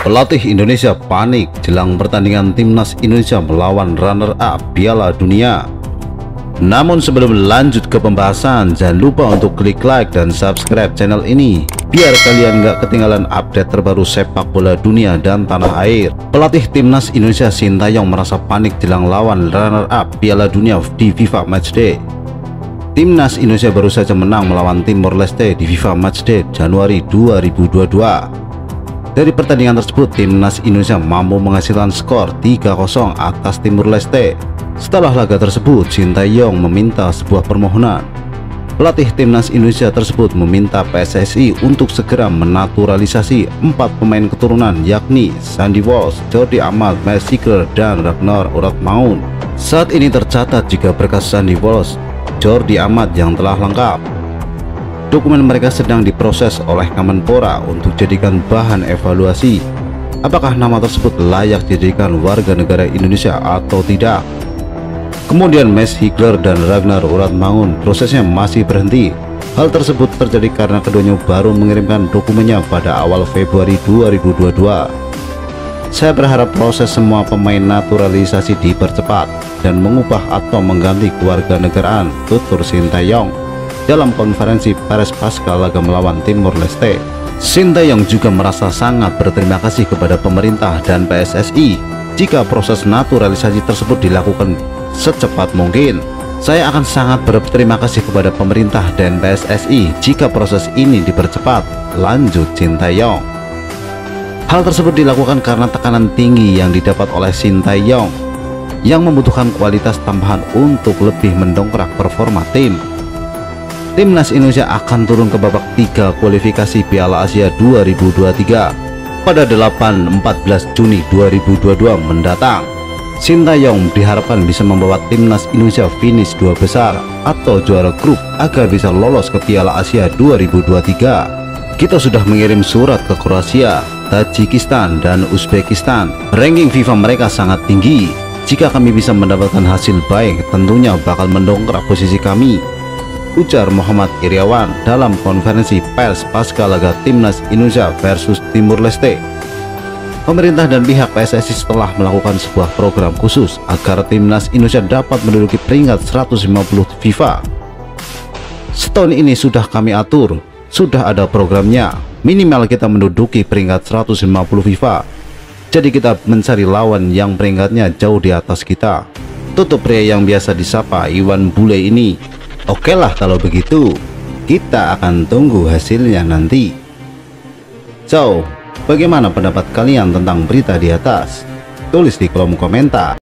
Pelatih Indonesia panik jelang pertandingan Timnas Indonesia melawan runner-up Piala Dunia. Namun sebelum lanjut ke pembahasan, jangan lupa untuk klik like dan subscribe channel ini, biar kalian nggak ketinggalan update terbaru sepak bola dunia dan tanah air. Pelatih Timnas Indonesia Shin Tae-yong merasa panik jelang lawan runner-up Piala Dunia di FIFA Matchday. Timnas Indonesia baru saja menang melawan Timor Leste di FIFA Matchday Januari 2022. Dari pertandingan tersebut, Timnas Indonesia mampu menghasilkan skor 3-0 atas Timor Leste. Setelah laga tersebut, Shin Tae-yong meminta sebuah permohonan. Pelatih Timnas Indonesia tersebut meminta PSSI untuk segera menaturalisasi 4 pemain keturunan, yakni Sandy Walsh, Jordy Amat, Mess Hilgers, dan Ragnar Oratmangoen. Saat ini tercatat jika berkas Sandy Walsh, Jordy Amat yang telah lengkap. Dokumen mereka sedang diproses oleh Kemenpora untuk jadikan bahan evaluasi. Apakah nama tersebut layak dijadikan warga negara Indonesia atau tidak? Kemudian Mess Hilgers dan Ragnar Oratmangoen prosesnya masih berhenti. Hal tersebut terjadi karena keduanya baru mengirimkan dokumennya pada awal Februari 2022. Saya berharap proses semua pemain naturalisasi dipercepat dan mengubah atau mengganti kewarganegaraan, tutur Shin Tae-yong dalam konferensi pers pasca laga melawan Timor Leste. Shin Tae-yong juga merasa sangat berterima kasih kepada pemerintah dan PSSI jika proses naturalisasi tersebut dilakukan secepat mungkin. Saya akan sangat berterima kasih kepada pemerintah dan PSSI jika proses ini dipercepat, lanjut Shin Tae-yong. Hal tersebut dilakukan karena tekanan tinggi yang didapat oleh Shin Tae-yong yang membutuhkan kualitas tambahan untuk lebih mendongkrak performa tim. Timnas Indonesia akan turun ke babak 3 kualifikasi Piala Asia 2023 pada 8-14 Juni 2022 mendatang. Shin Tae-yong diharapkan bisa membawa Timnas Indonesia finish 2 besar atau juara grup agar bisa lolos ke Piala Asia 2023. Kita sudah mengirim surat ke Kroasia, Tajikistan, dan Uzbekistan. Ranking FIFA mereka sangat tinggi. Jika kami bisa mendapatkan hasil baik, tentunya bakal mendongkrak posisi kami, ujar Muhammad Iriawan dalam konferensi pers pasca laga Timnas Indonesia versus Timor Leste. Pemerintah dan pihak PSSI telah melakukan sebuah program khusus agar Timnas Indonesia dapat menduduki peringkat 150 FIFA. Setahun ini sudah kami atur, sudah ada programnya, minimal kita menduduki peringkat 150 FIFA. Jadi kita mencari lawan yang peringkatnya jauh di atas kita, tutup pria yang biasa disapa Iwan Bule ini. Oke lah kalau begitu, kita akan tunggu hasilnya nanti. So, bagaimana pendapat kalian tentang berita di atas? Tulis di kolom komentar.